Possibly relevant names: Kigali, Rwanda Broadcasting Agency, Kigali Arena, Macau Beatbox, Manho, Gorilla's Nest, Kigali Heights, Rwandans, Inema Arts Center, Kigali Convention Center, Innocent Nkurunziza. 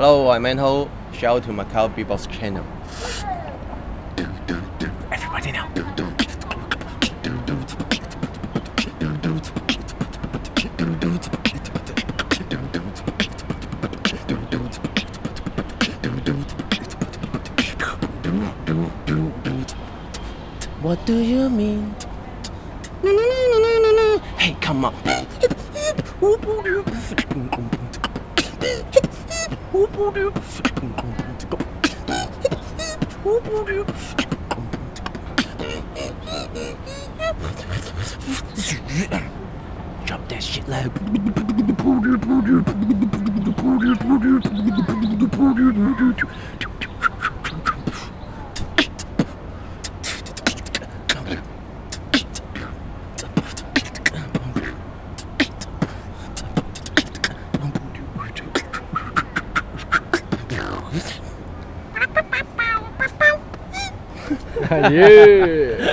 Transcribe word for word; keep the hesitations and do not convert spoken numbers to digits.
Hello, I'm Manho. Shout out to Macau Beatbox channel. Everybody now. What do you mean? Hey, come on. Drop that shit loud. Yeah.